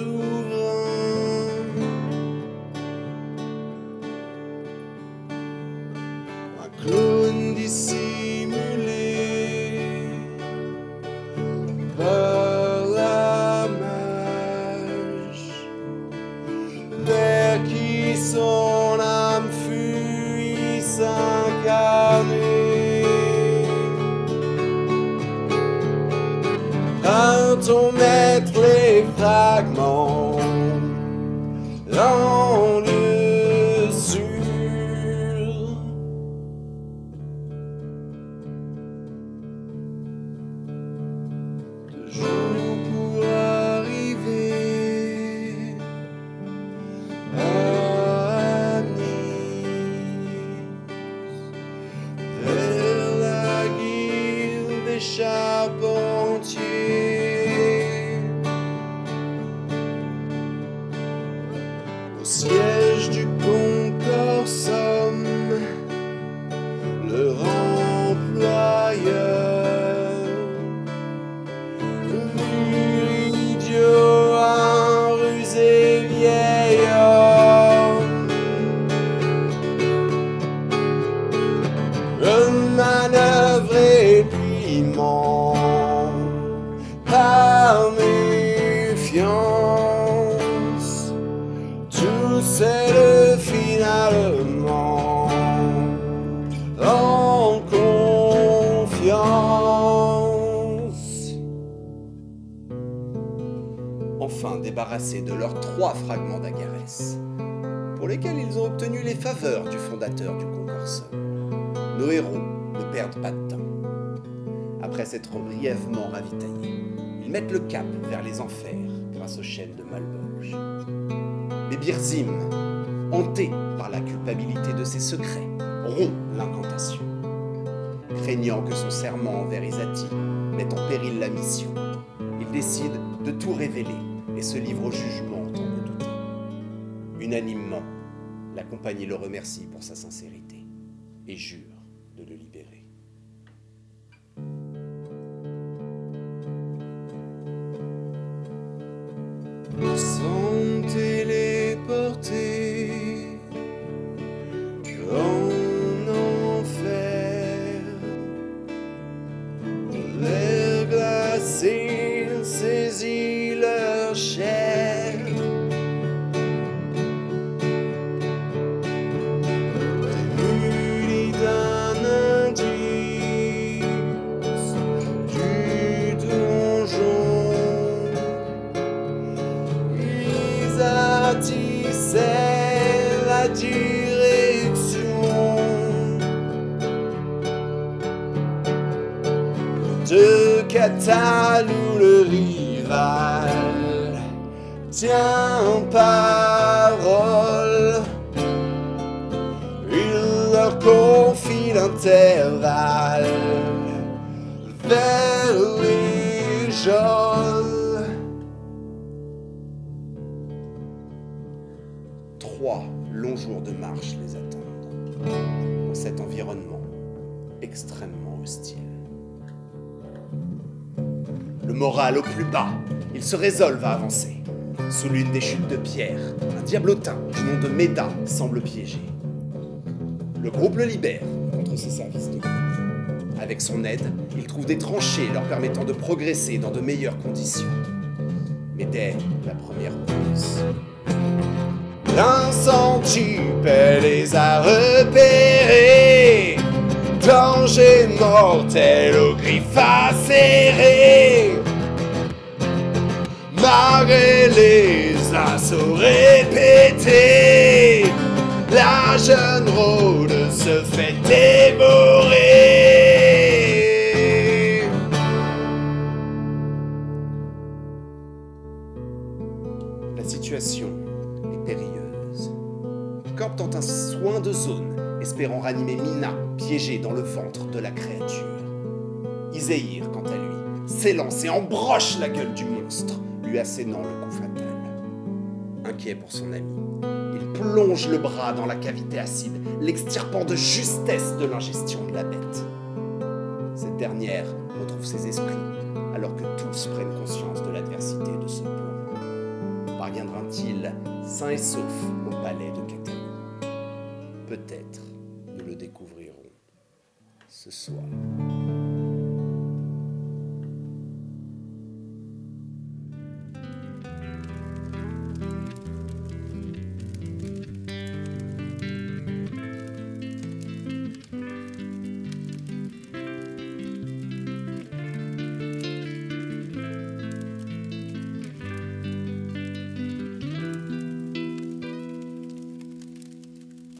souverain. Un clown dissimulé par la mage, vers qui son âme fuit s'incarner. Quand on maître les fragments dans l'usure, le jour pour arriver à Nice, vers la guilde des charpentiers. Siège du concorsum, leur employeur, vu l'idiot, un rusé vieil homme, le manœuvre et puis ment par méfiance. C'est le finalement en confiance. Enfin débarrassés de leurs 3 fragments d'agarès, pour lesquels ils ont obtenu les faveurs du fondateur du concorsum, nos héros ne perdent pas de temps. Après s'être brièvement ravitaillés, ils mettent le cap vers les enfers grâce aux chaînes de Malbolge. Mais Birzim, hanté par la culpabilité de ses secrets, rompt l'incantation. Craignant que son serment envers Isati mette en péril la mission, il décide de tout révéler et se livre au jugement en tant que douté. Unanimement, la compagnie le remercie pour sa sincérité et jure de le libérer. Sans téléporter qu'en enfer, l'air glacé saisit leur chair. Munis d'un indice du donjon, Isati, c'est la direction de Catalie où le rival tient parole. Il leur confie l'intervalle vers les geôles. 3 longs jours de marche les attendent, dans cet environnement extrêmement hostile. Le moral au plus bas, ils se résolvent à avancer. Sous l'une des chutes de pierre, un diablotin du nom de Meda semble piégé. Le groupe le libère contre ses services de groupe. Avec son aide, ils trouvent des tranchées leur permettant de progresser dans de meilleures conditions. Mais dès la première pause, l'incendie les a repérés, danger mortel aux griffes acérées. Malgré les assauts répétés, la jeune rôde se fait dévorer. La situation est périlleuse. Corp tente un soin de zone, espérant ranimer Mina, piégée dans le ventre de la créature. Iséir, quant à lui, s'élance et embroche la gueule du monstre, lui assénant le coup fatal. Inquiet pour son ami, il plonge le bras dans la cavité acide, l'extirpant de justesse de l'ingestion de la bête. Cette dernière retrouve ses esprits, alors que tous prennent conscience de l'adversité de ce plan. parviendra-t-il sain et sauf au palais de Catalie? Peut-être nous le découvrirons ce soir.